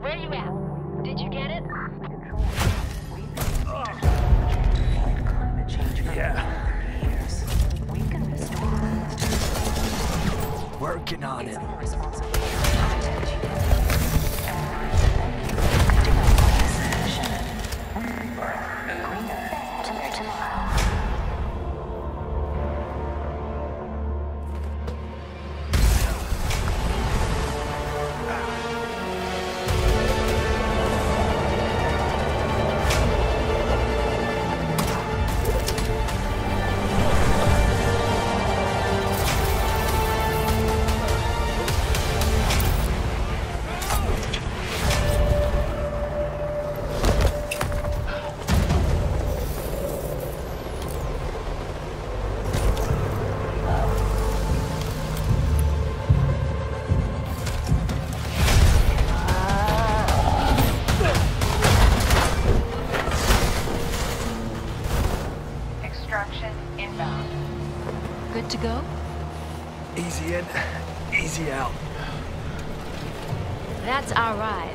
Where you at? Did you get it? Climate change. Yeah. We can restore. Working on it. To go? Easy in, easy out. That's our ride.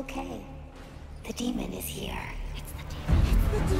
Okay. The demon is here. It's the demon. It's the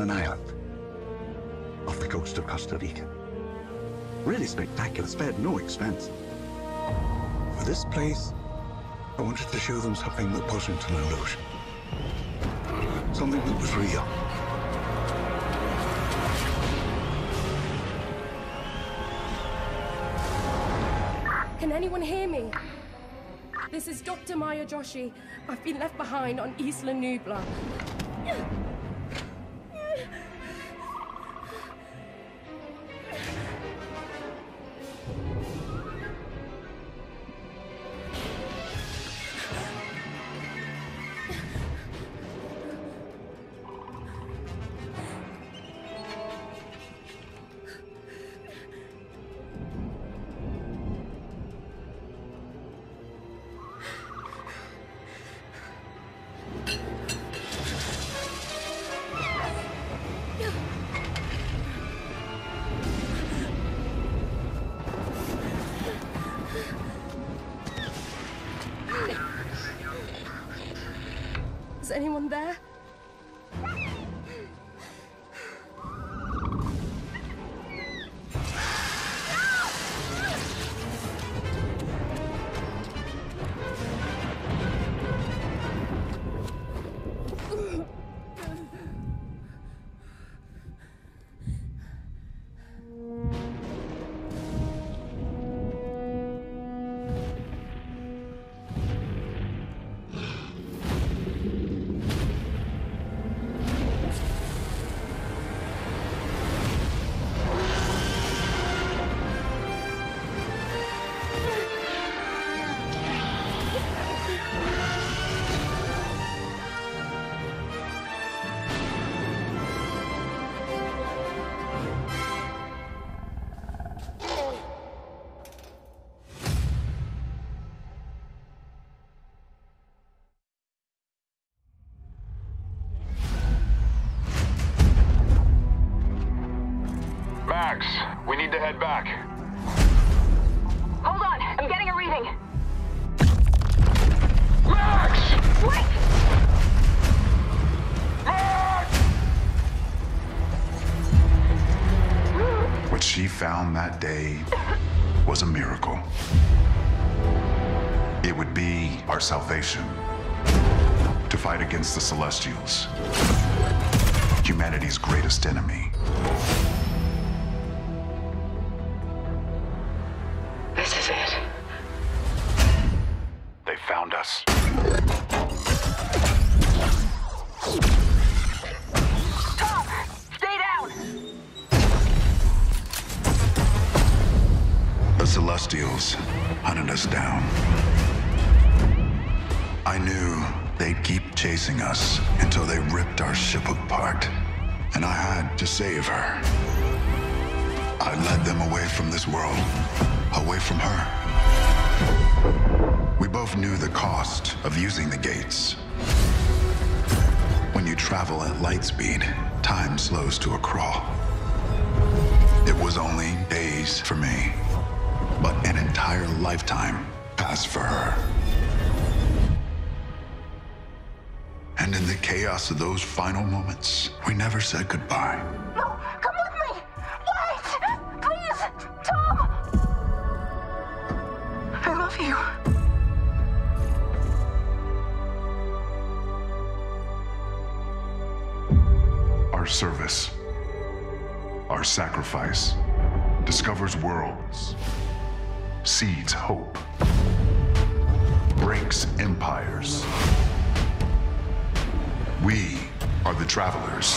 an island off the coast of Costa Rica. Really spectacular, spared no expense. For this place, I wanted to show them something that wasn't an illusion. Something that was real. Can anyone hear me? This is Dr. Maya Joshi. I've been left behind on Isla Nublar. Anyone there? Max, we need to head back. Hold on, I'm getting a reading. Max! Wait! Max! What she found that day was a miracle. It would be our salvation to fight against the Celestials, humanity's greatest enemy. This is it. They found us. Tom, stay down! The Celestials hunted us down. I knew they'd keep chasing us until they ripped our ship apart. And I had to save her. I led them away from this world, away from her. We both knew the cost of using the gates. When you travel at light speed, time slows to a crawl. It was only days for me, but an entire lifetime passed for her. And in the chaos of those final moments, we never said goodbye. No, come with me! Wait! Please! Tom! I love you. Our service, our sacrifice, discovers worlds, seeds hope, breaks empires. We are the Travelers.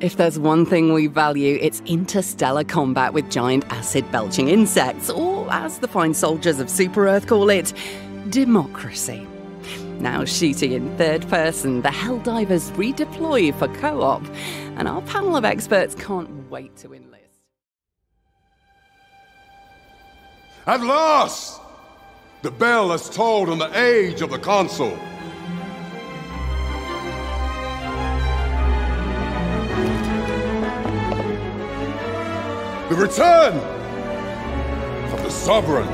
If there's one thing we value, it's interstellar combat with giant acid-belching insects, or as the fine soldiers of Super Earth call it, democracy. Now shooting in third person, the Helldivers redeploy for co-op, and our panel of experts can't wait to enlist. At last! The bell has tolled on the age of the console. The return of the Sovereign.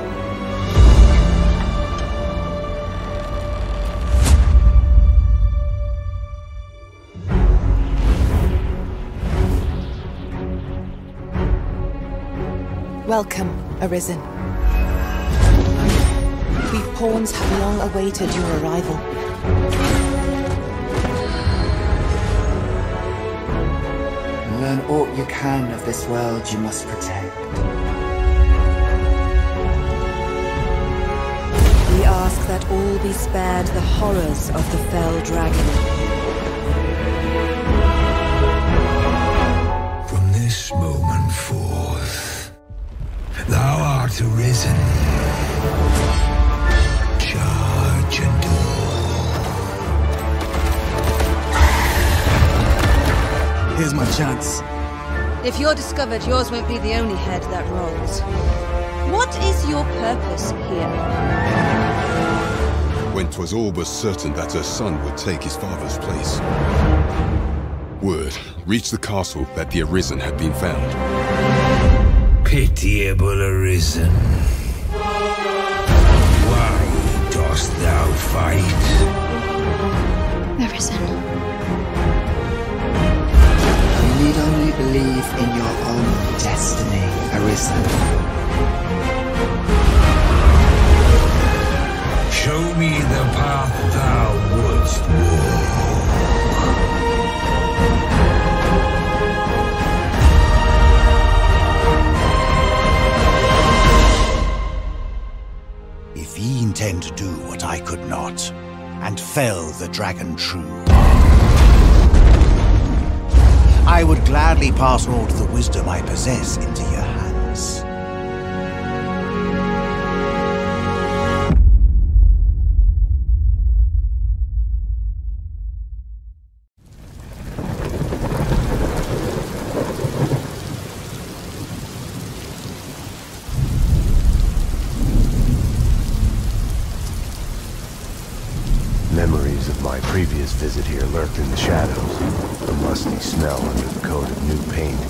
Welcome, Arisen. We pawns have long awaited your arrival. Learn all you can of this world you must protect. We ask that all be spared the horrors of the fell dragon. From this moment forth, thou art arisen. Charge and do. Here's my chance. If you're discovered, yours won't be the only head that rolls. What is your purpose here? When 'twas all but certain that her son would take his father's place, word reached the castle that the Arisen had been found. Pitiable Arisen. Why dost thou fight? Arisen. You only believe in your own destiny, Arisen. Show me the path thou wouldst walk. If ye intend to do what I could not, and fell the dragon true, I would gladly pass all the wisdom I possess into your hands. Memories of my previous visit here lurked in the shadows, a musty smell under the coat of new paint.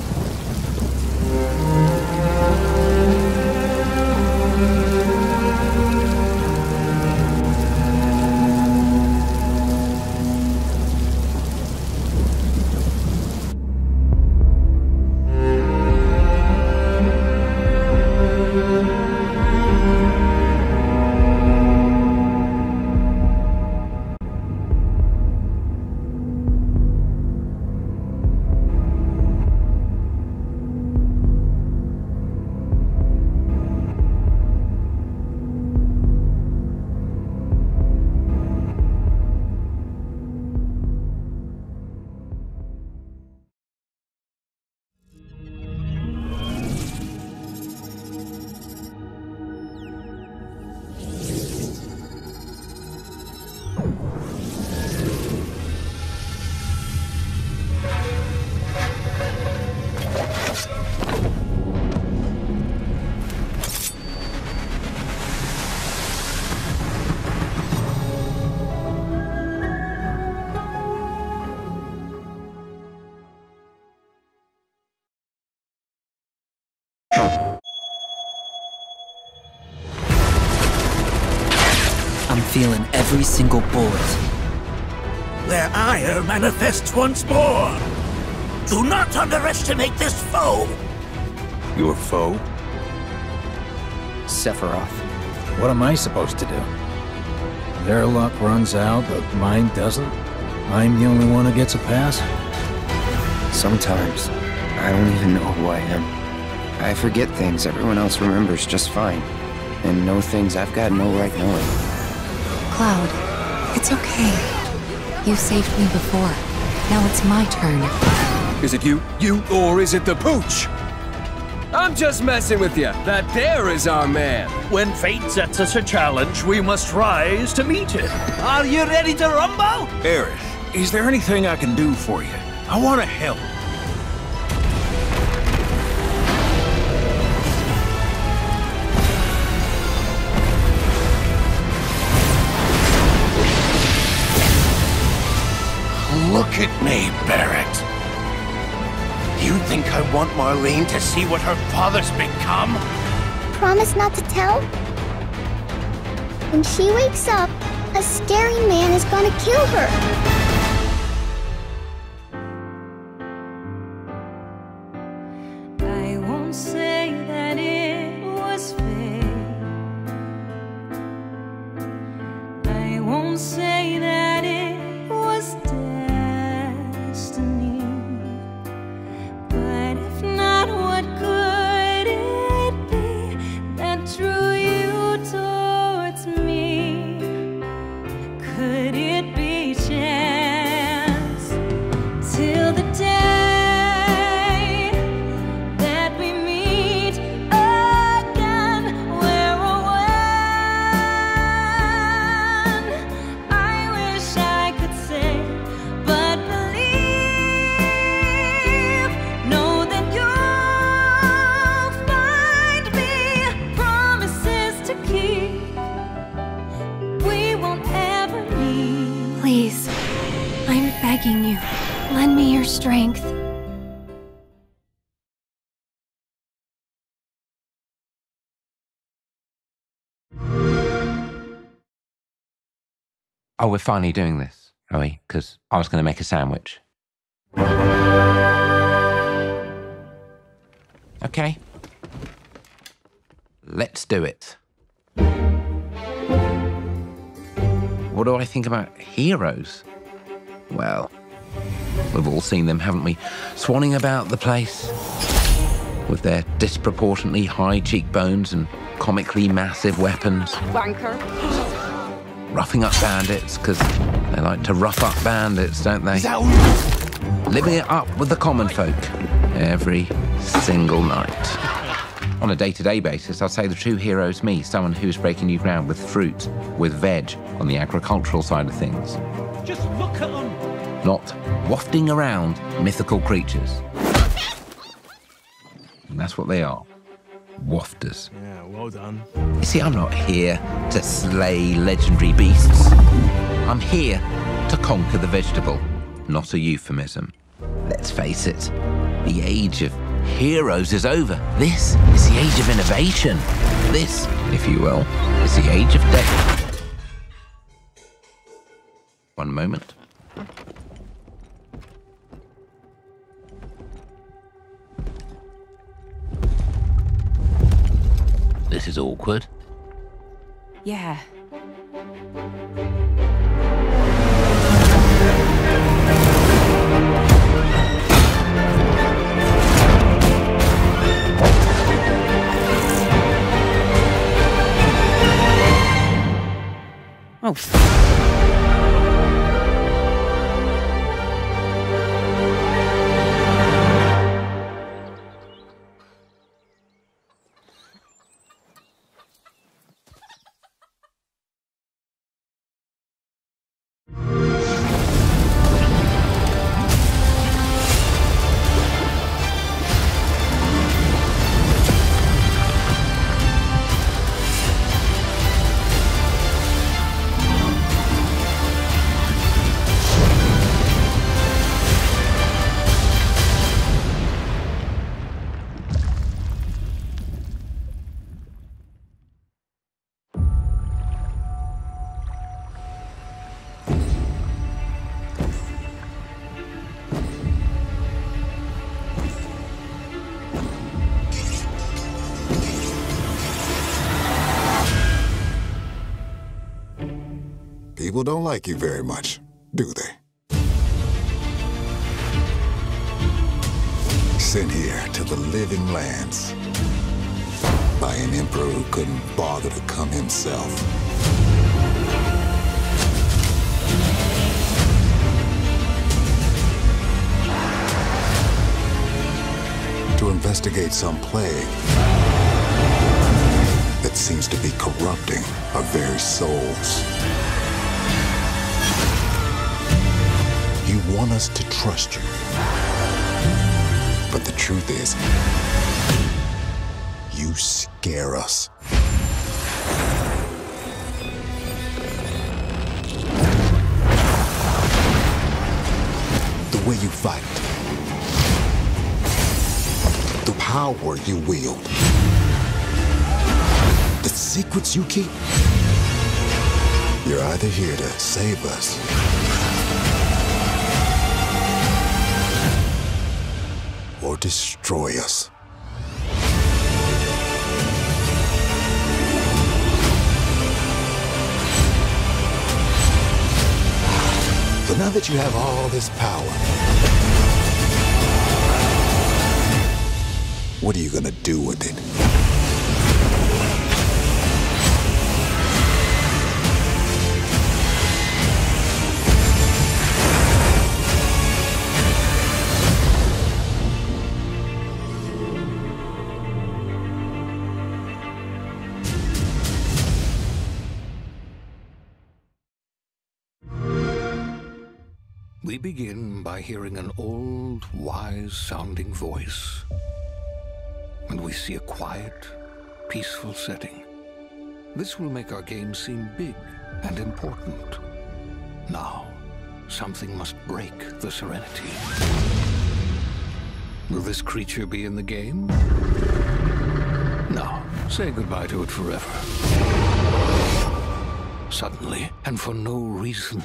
Feeling every single bullet. Their ire manifests once more. Do not underestimate this foe. Your foe? Sephiroth. What am I supposed to do? Their luck runs out, but mine doesn't. I'm the only one who gets a pass. Sometimes, I don't even know who I am. I forget things everyone else remembers just fine, and know things I've got no right knowing. Cloud, it's okay. You saved me before. Now it's my turn. Is it you, or is it the pooch? I'm just messing with you. That there is our man. When fate sets us a challenge, we must rise to meet it. Are you ready to rumble? Aerith, is there anything I can do for you? I want to help. Look at me, Barret. You think I want Marlene to see what her father's become? Promise not to tell? When she wakes up, a scary man is gonna kill her. Oh, we're finally doing this, are we? Because I was going to make a sandwich. Okay. Let's do it. What do I think about heroes? Well, we've all seen them, haven't we? Swanning about the place with their disproportionately high cheekbones and comically massive weapons. Wanker. Roughing up bandits, because they like to rough up bandits, don't they? living it up with the common folk every single night. On a day-to-day basis, I'd say the true hero is me, someone who's breaking new ground with fruit, with veg, on the agricultural side of things. Just look at them! Not wafting around mythical creatures. And that's what they are. Wafters. Yeah, well done. You see, I'm not here to slay legendary beasts. I'm here to conquer the vegetable, not a euphemism. Let's face it, the age of heroes is over. This is the age of innovation. This, if you will, is the age of death. One moment. This is awkward. Yeah. Oh, people don't like you very much, do they? Sent here to the living lands by an emperor who couldn't bother to come himself. To investigate some plague that seems to be corrupting our very souls. You want us to trust you, but the truth is, you scare us. The way you fight, the power you wield, the secrets you keep. You're either here to save us, or destroy us. So now that you have all this power, what are you gonna do with it? We begin by hearing an old, wise-sounding voice, and we see a quiet, peaceful setting. This will make our game seem big and important. Now, something must break the serenity. Will this creature be in the game? No. Say goodbye to it forever. Suddenly, and for no reason,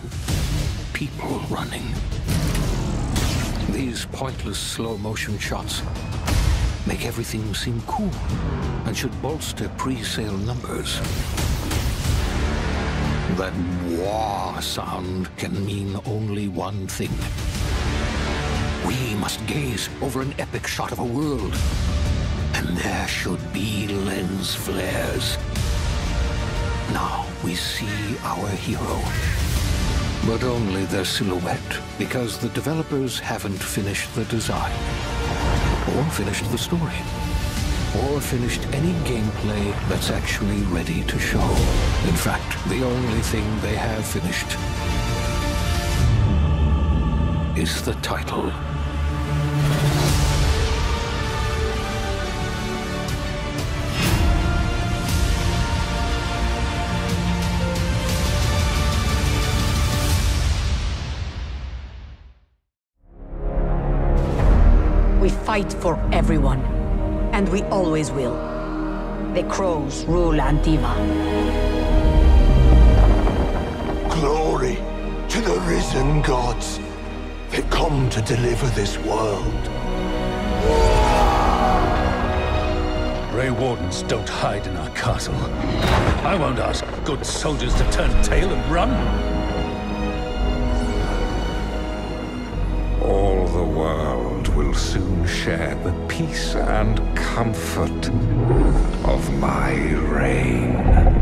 people running. These pointless slow-motion shots make everything seem cool and should bolster pre-sale numbers. That wah sound can mean only one thing. We must gaze over an epic shot of a world, and there should be lens flares. Now we see our hero. but only their silhouette, because the developers haven't finished the design, or finished the story, or finished any gameplay that's actually ready to show. In fact, the only thing they have finished is the title. We fight for everyone, and we always will. The crows rule Antiva. Glory to the risen gods. They come to deliver this world. Grey Wardens don't hide in our castle. I won't ask good soldiers to turn tail and run. All the world will soon share the peace and comfort of my reign.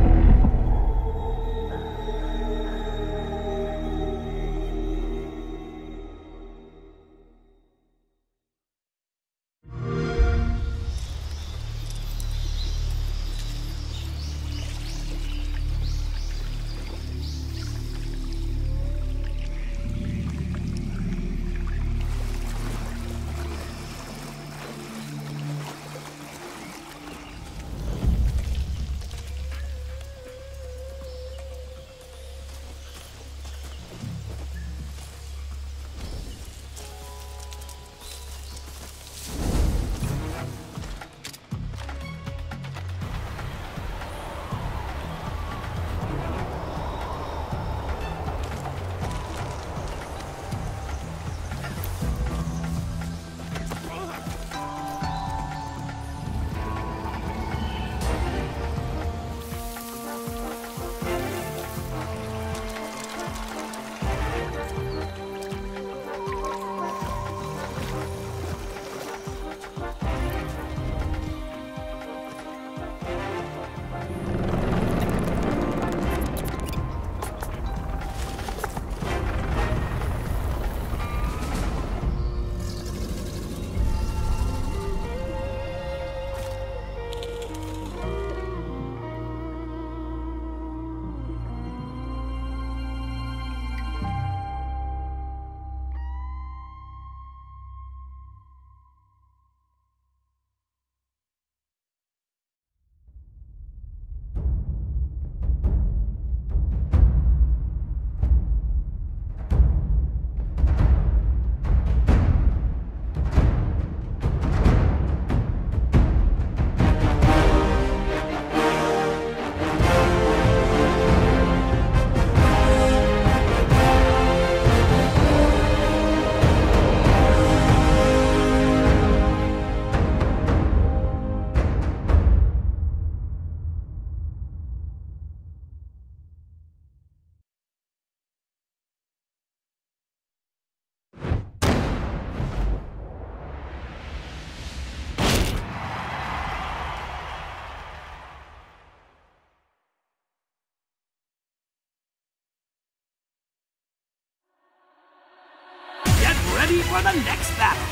Ready for the next battle!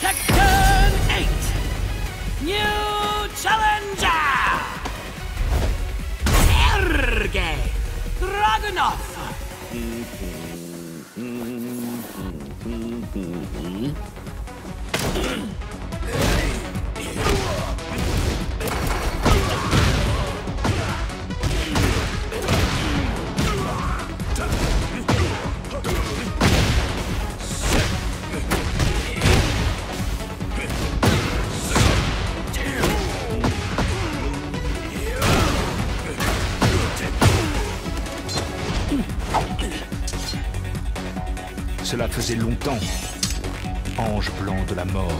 Tekken 8! New challenger! Sergei Dragunov! Cela faisait longtemps. Ange blanc de la mort.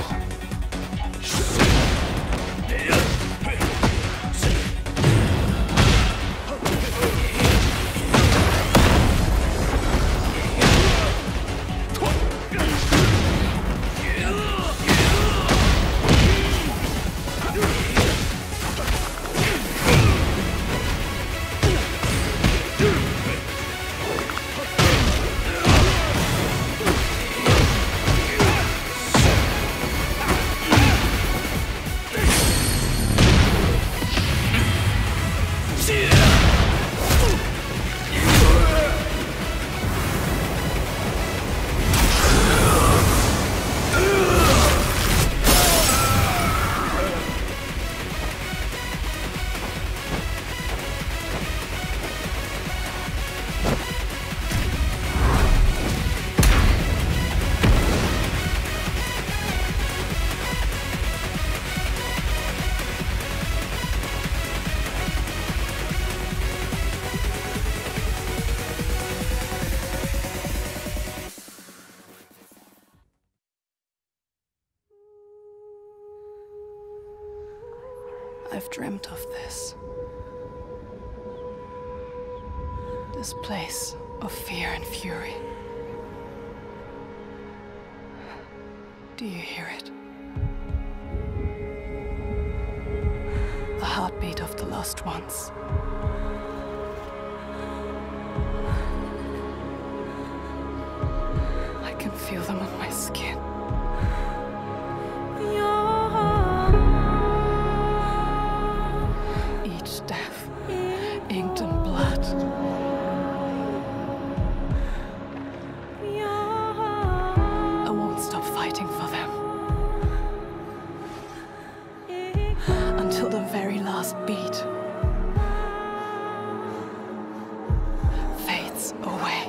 I've dreamt of this. This place of fear and fury. Do you hear it? The heartbeat of the lost ones. I can feel them on my skin. Each death, inked in blood. I won't stop fighting for them. Until the very last beat. Fades away.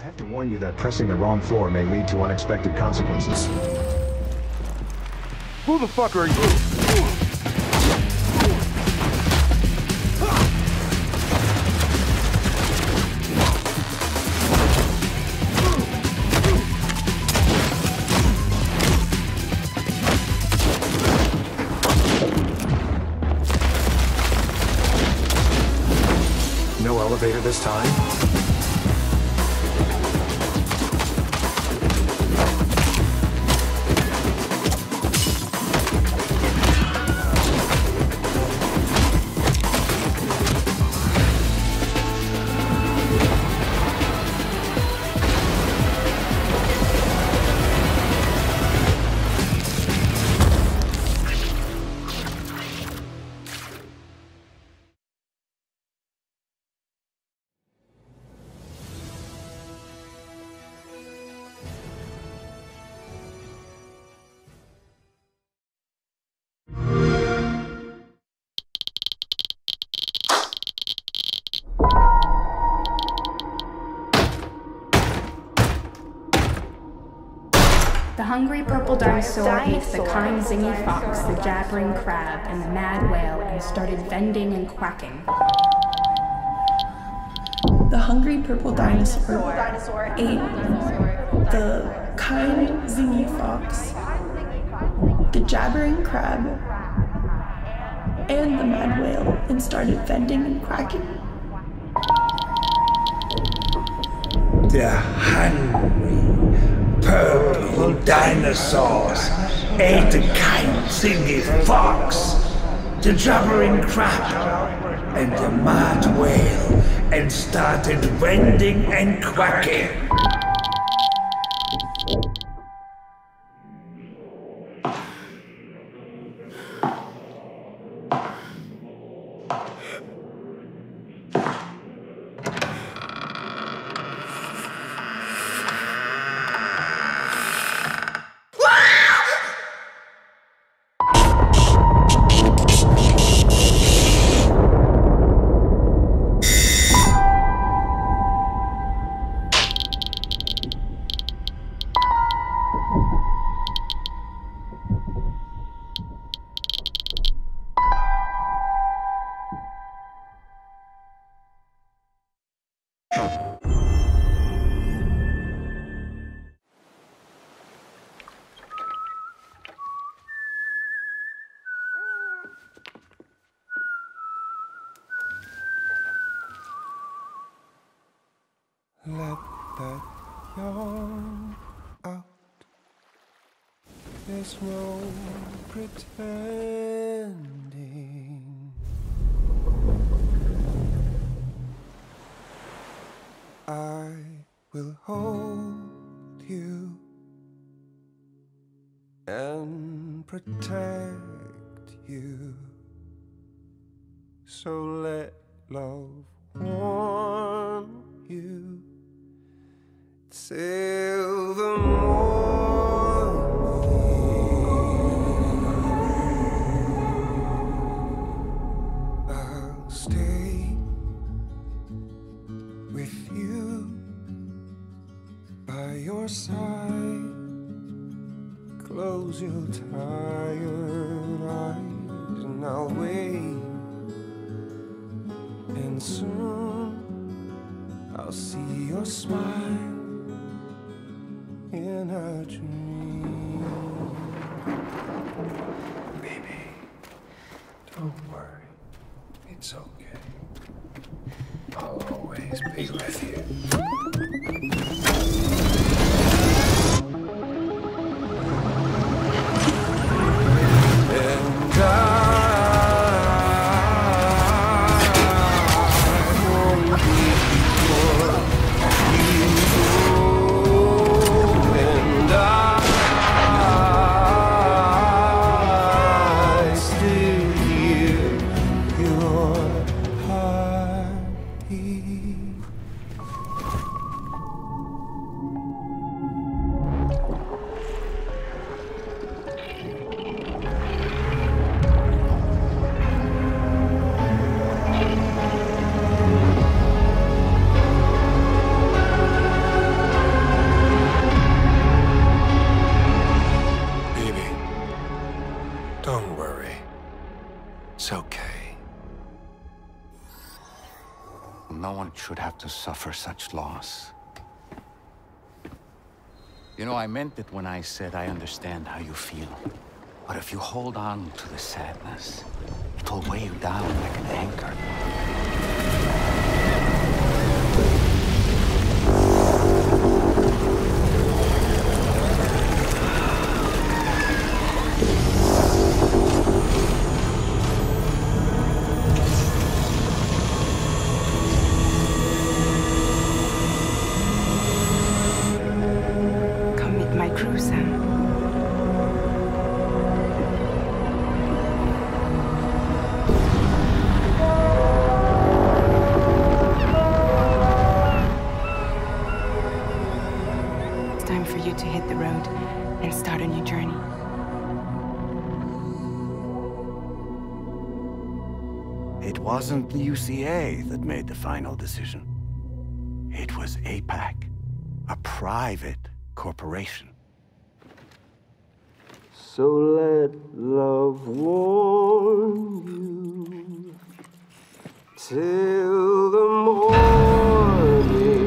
I have to warn you that pressing the wrong floor may lead to unexpected consequences. Who the fuck are you? This time? The hungry purple dinosaur ate the kind zingy fox, the jabbering crab, and the mad whale and started vending and quacking. The hungry purple dinosaur ate the kind zingy fox, the jabbering crab, and the mad whale and started vending and quacking. The hungry purple dinosaurs ate the kind singing fox, the jabbering crab, and the mad whale, and started wending and quacking. Let that yawn out. There's no pretending. I will hold you and protect you. So let love warm you. Till the morning, I'll stay with you by your side. Close your tired eyes and I'll wait, and soon I'll see your smile in a dream. Baby, don't worry. It's okay. I'll always be with you. no one should have to suffer such loss. You know, I meant it when I said I understand how you feel. But if you hold on to the sadness, it will weigh you down like an anchor. It wasn't the UCA that made the final decision. It was APAC, a private corporation. So let love warm you till the morning.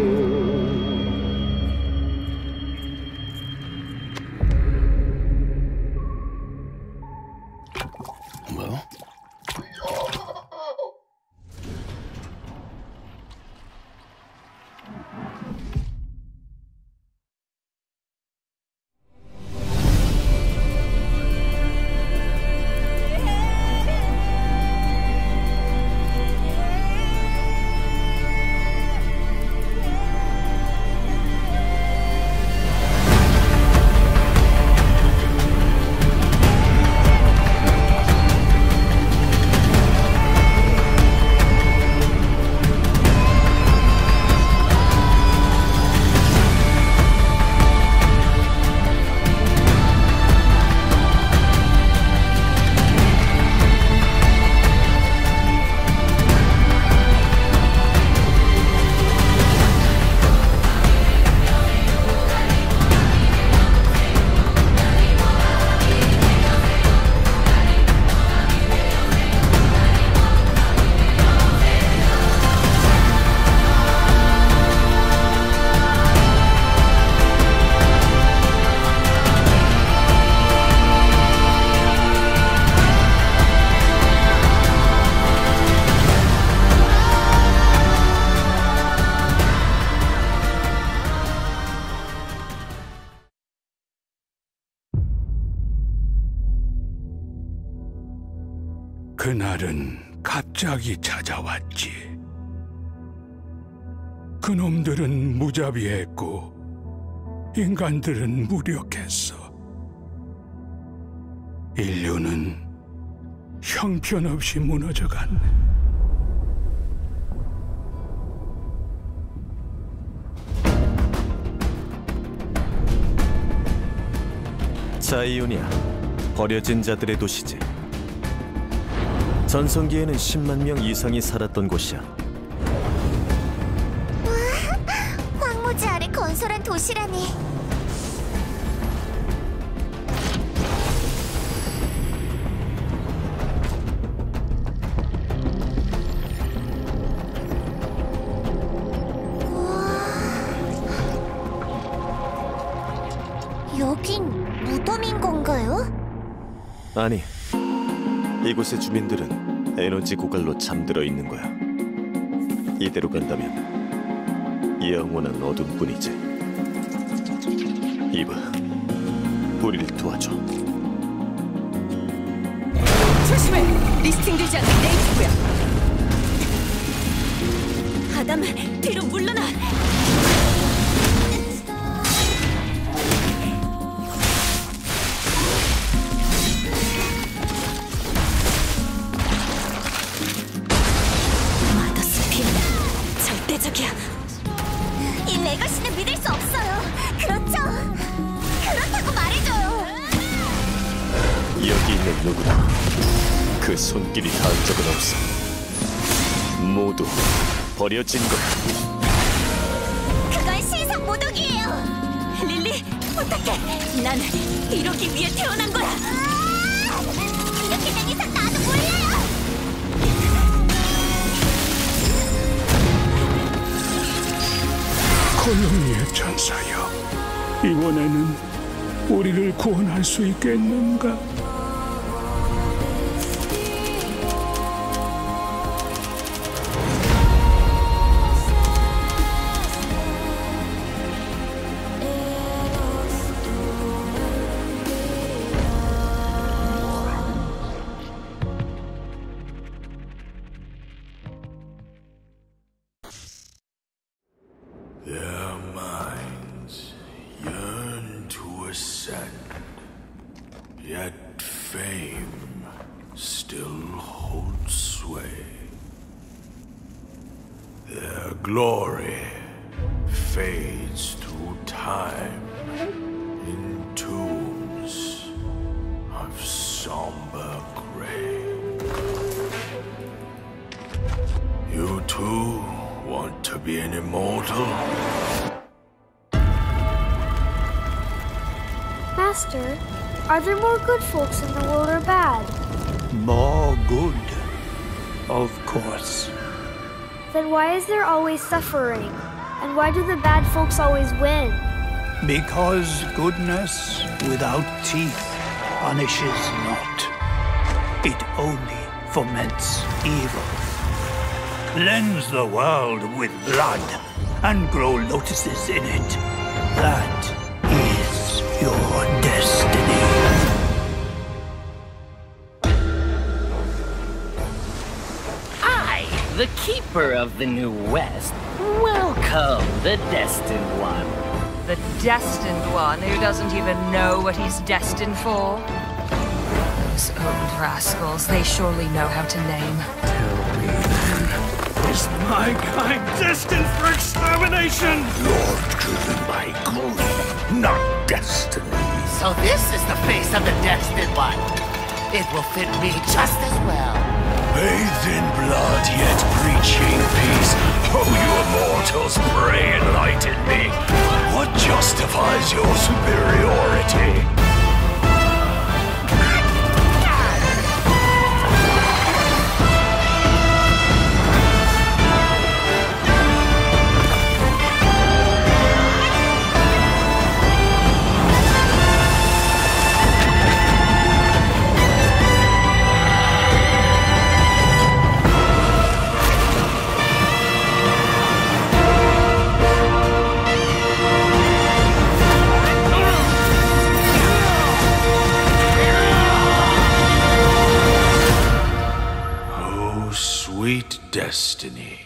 Hello? 그날은 갑자기 찾아왔지. 그놈들은 무자비했고 인간들은 무력했어. 인류는 형편없이 무너져갔네. 자이오니아, 버려진 자들의 도시지. 전성기에는 10만 명 이상이 살았던 곳이야. 와, 황무지 아래 건설한 도시라니. 우와, 여긴 무덤인 건가요? 아니, 이곳의 주민들은 에너지 고갈로 잠들어 있는 거야. 이대로 간다면 영원한 어둠뿐이지. 이봐, 우리를 도와줘. 조심해! 리스팅되지 않는 네이티브야. 아담, 뒤로 물러나! 누구나 그 손길이 닿은 적은 없어. 모두 버려진 거야. 그건 신상 모독이에요. 릴리, 부탁해. 난 이러기 위해 태어난 거야. 이렇게 된 이상 나도 몰라요. 그놈의 천사여, 이번에는 우리를 구원할 수 있겠는가? Are there more good folks in the world or bad? More good, of course. Then why is there always suffering? And why do the bad folks always win? Because goodness without teeth punishes not. It only foments evil. Cleanse the world with blood and grow lotuses in it. That is your destiny. I, the Keeper of the New West, welcome the Destined One. The Destined One who doesn't even know what he's destined for? Those old rascals, they surely know how to name. Tell me then, is my kind destined for extermination? You're driven by glory, not destiny. So this is the face of the Destined One. It will fit me just as well. Bathed in blood, yet preaching peace. Oh, you immortals, pray enlighten me. What justifies your superiority? Sweet destiny.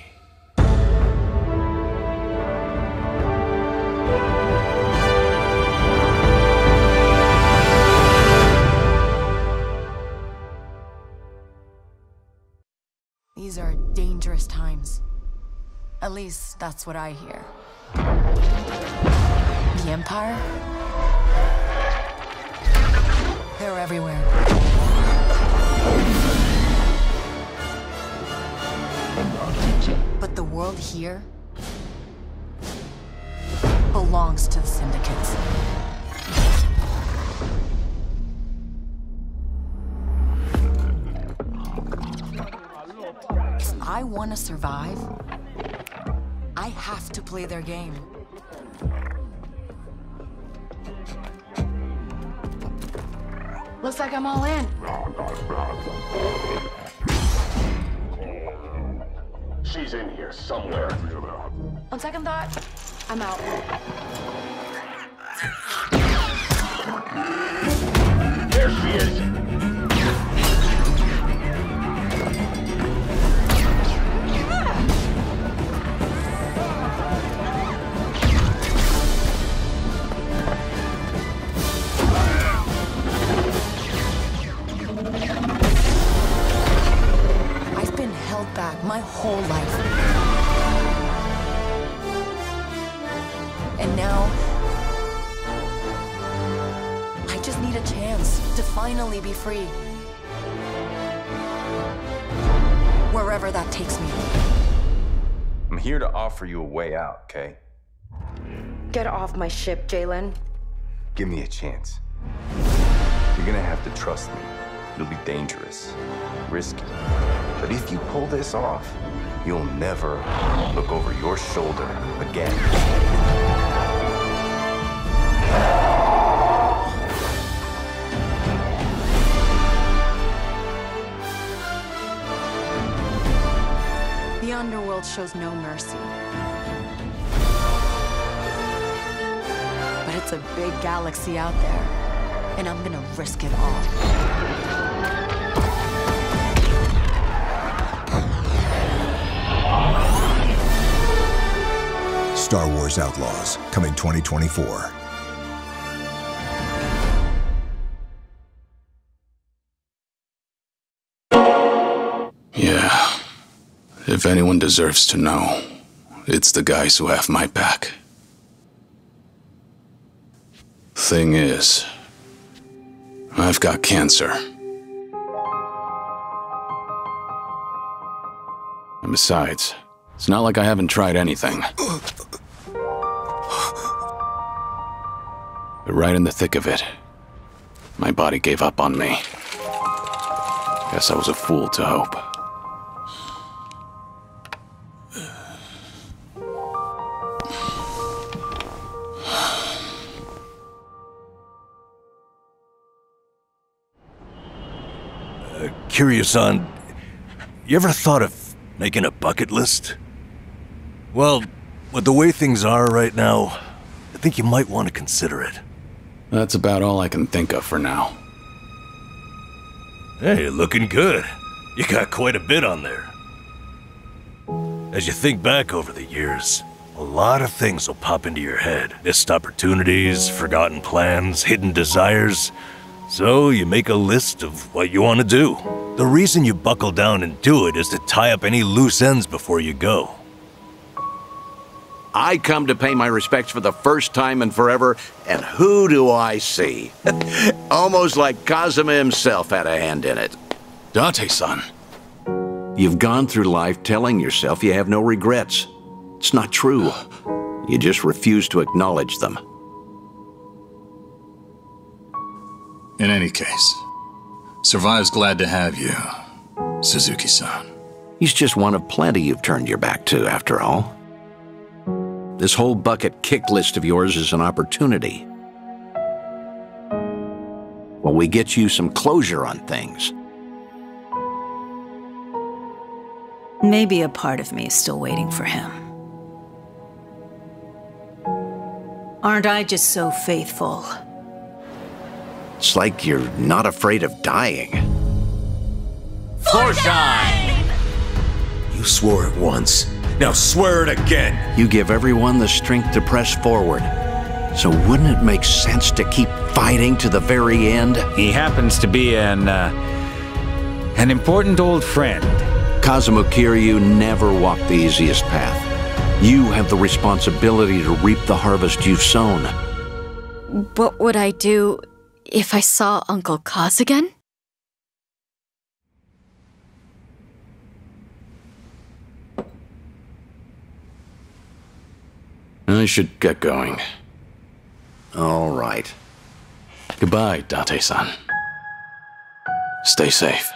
These are dangerous times. At least that's what I hear. The Empire? They're everywhere. But the world here belongs to the Syndicates. If I want to survive, I have to play their game. Looks like I'm all in. She's in here somewhere. On second thought, I'm out. There she is. Back my whole life, and now I just need a chance to finally be free, wherever that takes me. I'm here to offer you a way out, Kay. Get off my ship, Jalen. Give me a chance. You're gonna have to trust me. It'll be dangerous, risky. But if you pull this off, You'll never look over your shoulder again. The underworld shows no mercy. But it's a big galaxy out there, and I'm gonna risk it all. Star Wars Outlaws, coming 2024. Yeah. If anyone deserves to know, it's the guys who have my back. Thing is, I've got cancer. And besides, it's not like I haven't tried anything. But right in the thick of it, my body gave up on me. Guess I was a fool to hope. Kiryu-san, you ever thought of making a bucket list? Well, with the way things are right now, I think you might want to consider it. That's about all I can think of for now. Hey, looking good. You got quite a bit on there. As you think back over the years, a lot of things will pop into your head. Missed opportunities, forgotten plans, hidden desires. So you make a list of what you want to do. The reason you buckle down and do it is to tie up any loose ends before you go. I come to pay my respects for the first time in forever, and who do I see? Almost like Kazuma himself had a hand in it. Date-san. You've gone through life telling yourself you have no regrets. It's not true. You just refuse to acknowledge them. In any case, Survive's glad to have you, Suzuki-san. He's just one of plenty you've turned your back to, after all. This whole bucket kick list of yours is an opportunity. Well, we get you some closure on things. Maybe a part of me is still waiting for him. Aren't I just so faithful? It's like you're not afraid of dying. For time! You swore it once. Now swear it again! You give everyone the strength to press forward. So wouldn't it make sense to keep fighting to the very end? He happens to be an important old friend. Kazuma Kiryu never walked the easiest path. You have the responsibility to reap the harvest you've sown. What would I do if I saw Uncle Kaz again? I should get going. All right. Goodbye, Date-san. Stay safe.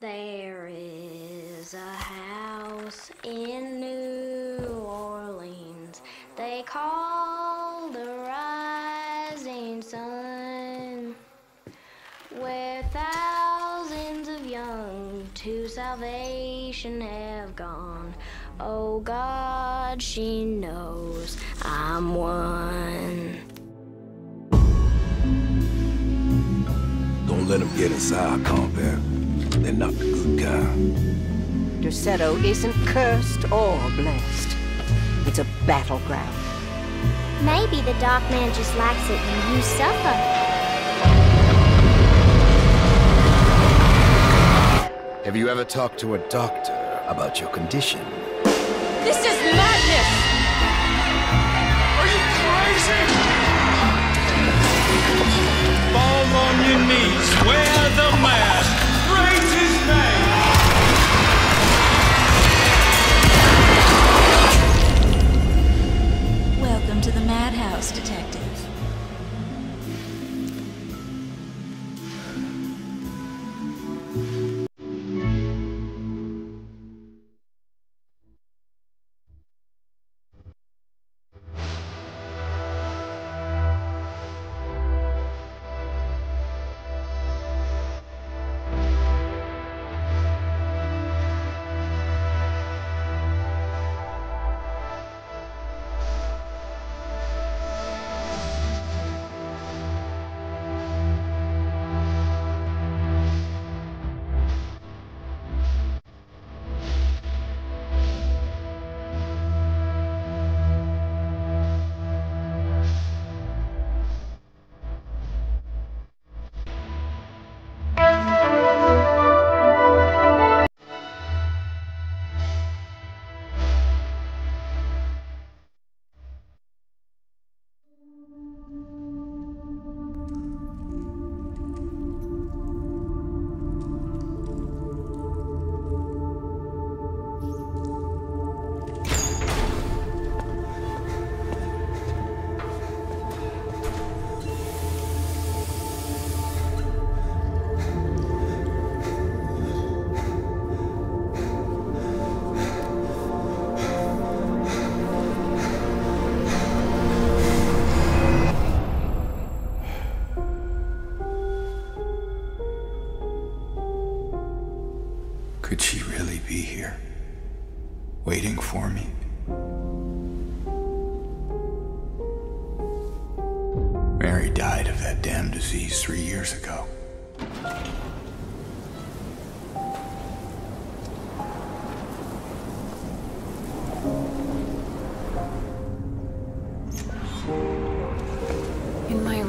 There is a house in New Orleans they call the Rising Sun, where thousands of young to salvation have gone. Oh God, she knows I'm one. Don't let them get inside, compadre. They're not the good kind. Ducetto isn't cursed or blessed. It's a battleground. Maybe the Dark Man just likes it when you suffer. Have you ever talked to a doctor about your condition? This is madness! Are you crazy? Fall on your knees, wear the mask, praise his name! Welcome to the madhouse, Detective.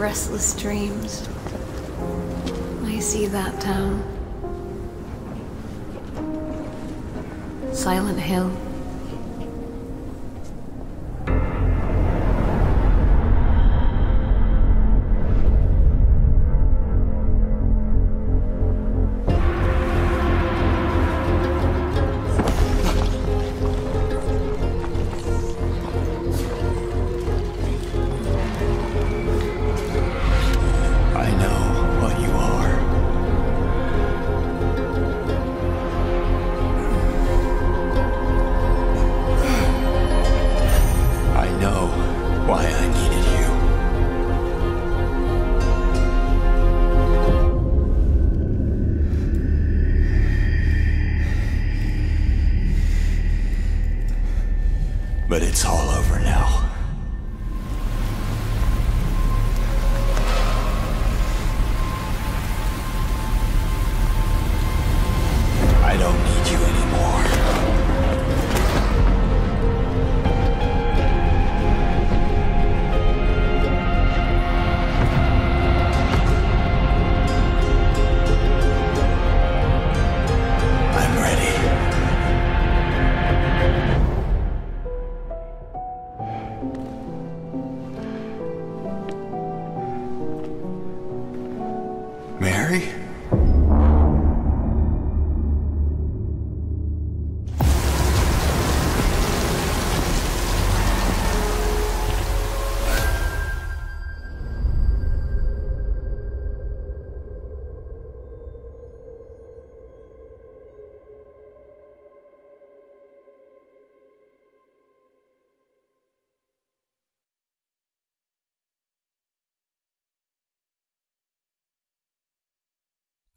Restless dreams. I see that town. Silent Hill.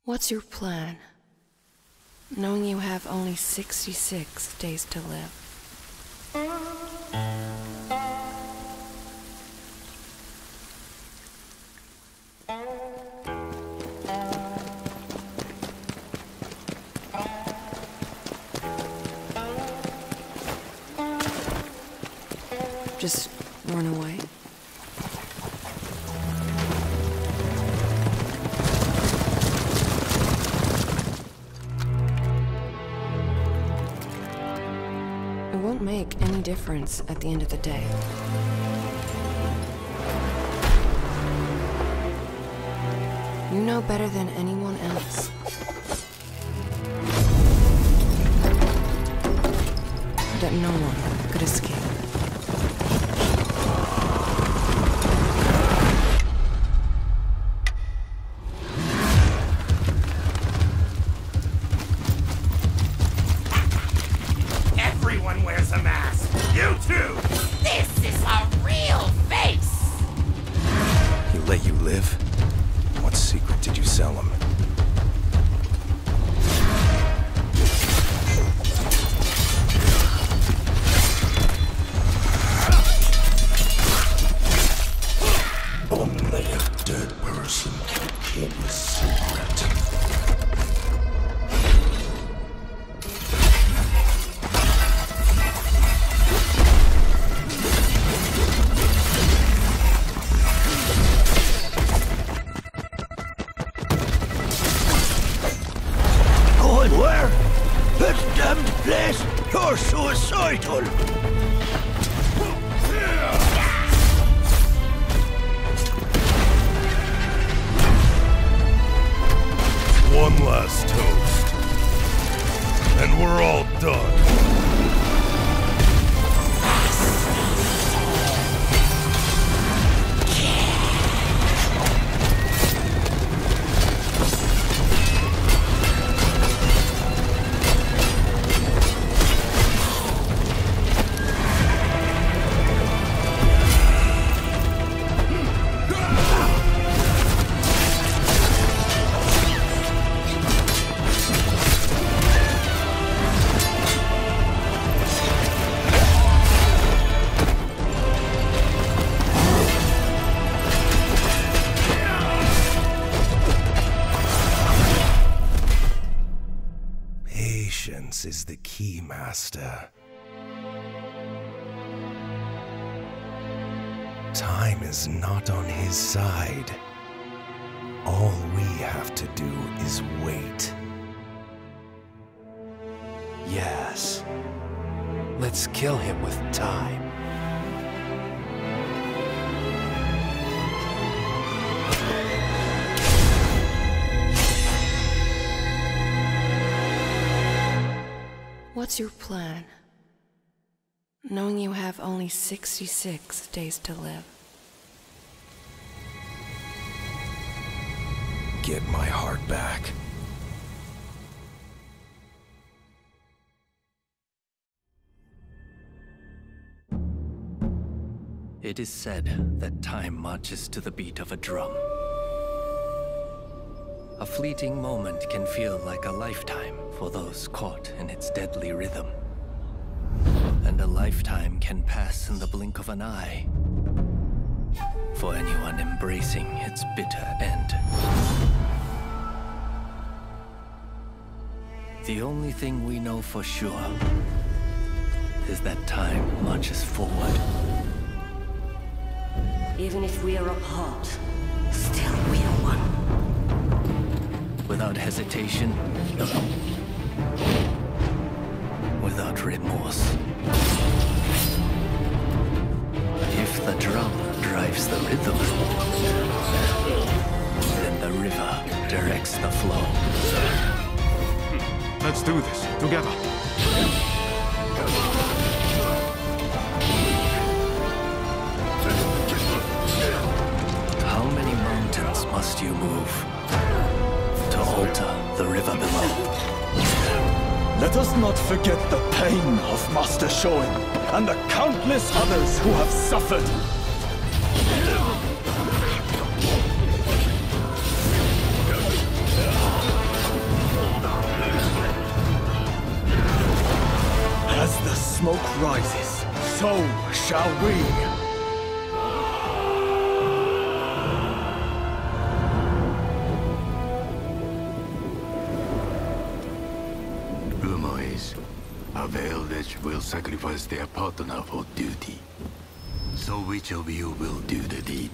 What's your plan, knowing you have only 66 days to live? Just run away? It won't make any difference at the end of the day. You know better than anyone else. That no one could escape. Is the key, Master. Time is not on his side. All we have to do is wait. Yes. Let's kill him with time. What's your plan, knowing you have only 66 days to live? Get my heart back. It is said that time marches to the beat of a drum. A fleeting moment can feel like a lifetime for those caught in its deadly rhythm. And a lifetime can pass in the blink of an eye for anyone embracing its bitter end. The only thing we know for sure is that time marches forward. Even if we are apart, still we are one. Without hesitation, without remorse. If the drum drives the rhythm, then the river directs the flow. Let's do this together. How many mountains must you move to alter the river below? Let us not forget the pain of Master Sholin and the countless others who have suffered. As the smoke rises, so shall we. Will sacrifice their partner for duty. So which of you will do the deed?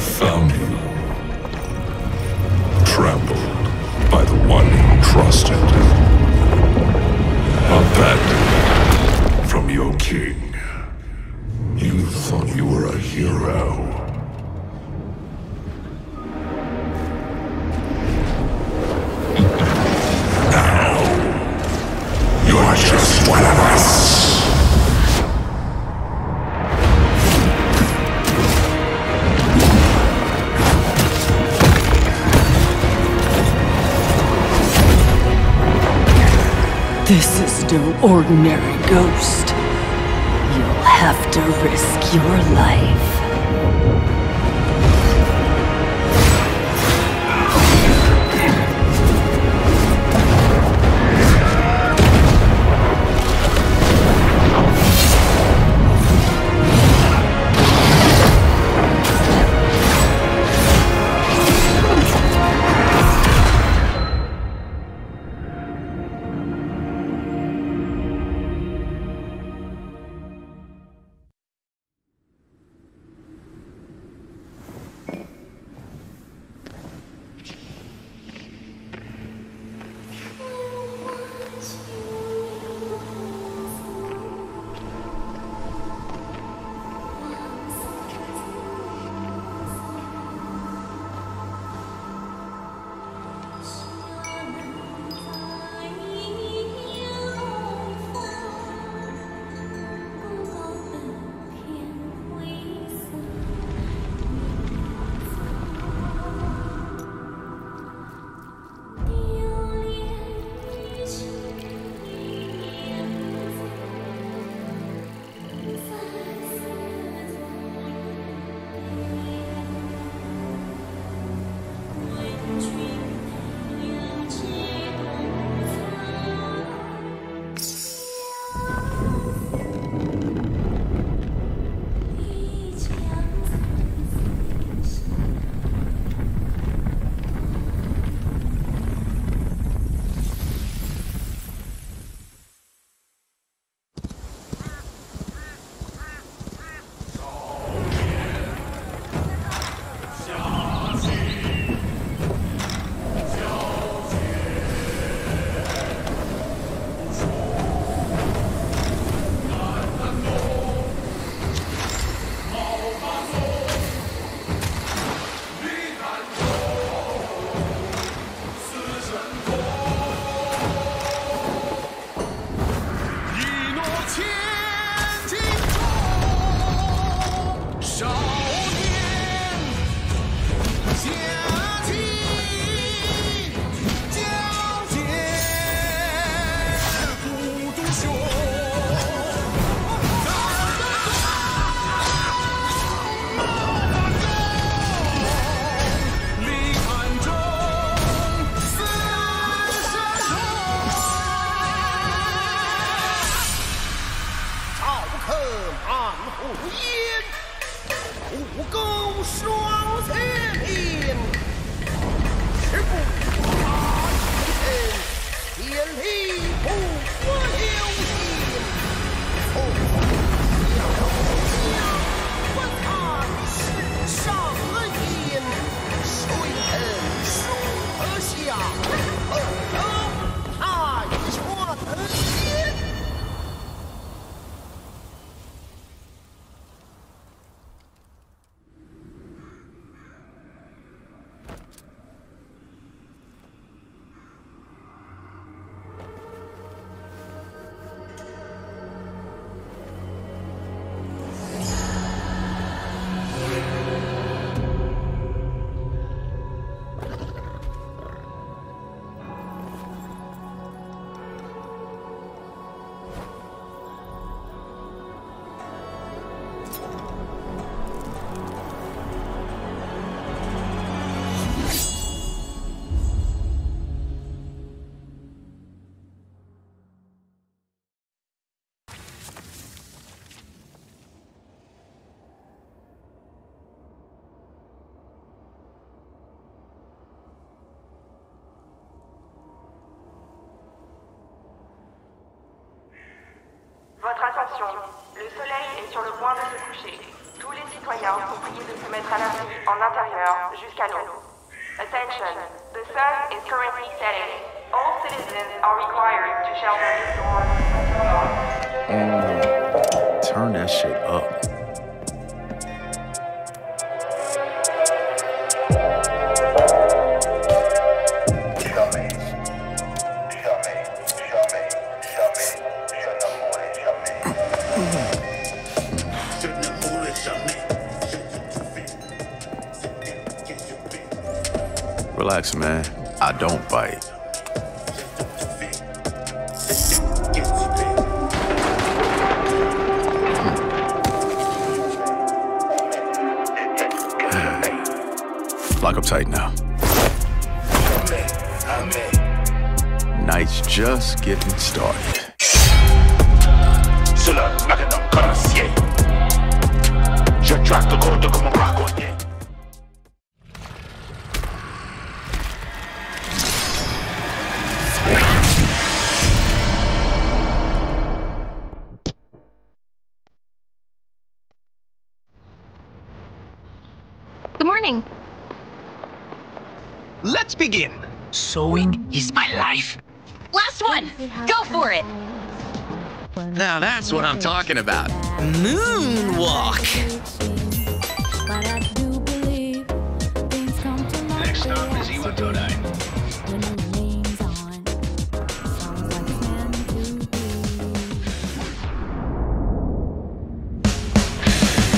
found you. Trampled by the one you trusted. Abandoned from your king. You thought you were a hero. Now, you're just one of us. This is no ordinary ghost. You'll have to risk your life. Votre attention, le soleil est sur le point de se coucher. Tous les citoyens sont priés de se mettre à l'abri en intérieur jusqu'à l'aube. Attention, the sun is currently setting. All citizens are required to shelter indoors. Turn that shit up. Relax, man. I don't bite. Lock up tight now. Night's just getting started. Begin. Sewing is my life. Last one. Go for it. Now that's what I'm talking about. Moonwalk. Next stop is Iwa Todai.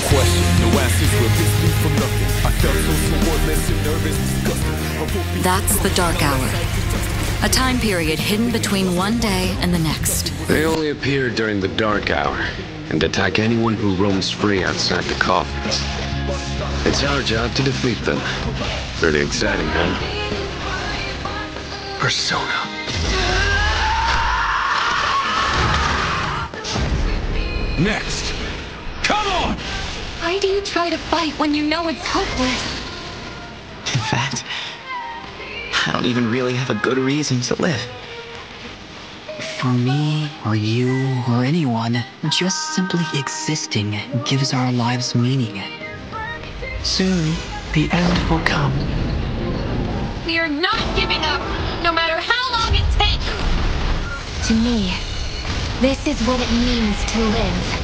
Question. No answers will this be from nothing. I felt so supportless and nervous, disgusted. That's the dark hour. A time period hidden between one day and the next. They only appear during the dark hour and attack anyone who roams free outside the coffins. It's our job to defeat them. Pretty exciting, huh? Persona. Next! Come on! Why do you try to fight when you know it's hopeless? In fact, I don't even really have a good reason to live. For me, or you, or anyone, just simply existing gives our lives meaning. Soon, the end will come. We are not giving up, no matter how long it takes! To me, this is what it means to live.